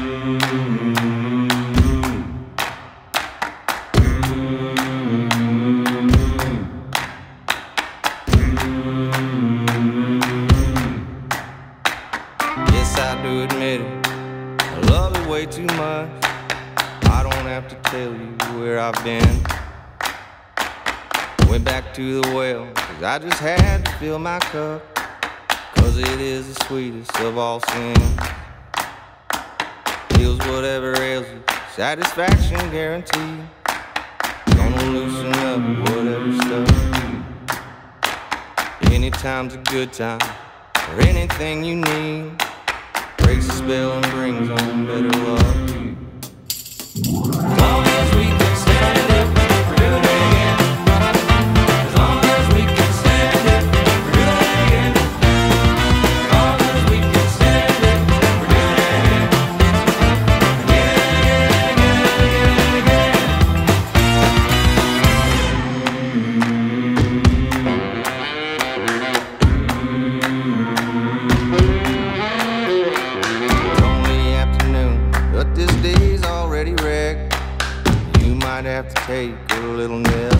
Yes, I do admit it, I love it way too much. I don't have to tell you where I've been. Went back to the well, 'cause I just had to fill my cup, 'cause it is the sweetest of all sins. Heals whatever ails you, satisfaction guaranteed. Gonna loosen up whatever stuff. Anytime's a good time for anything you need. Breaks the spell and brings on better love. Long as we can stand it. Have to take a little nip,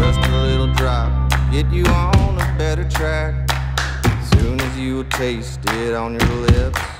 just a little drop, get you on a better track. Soon as you taste it on your lips.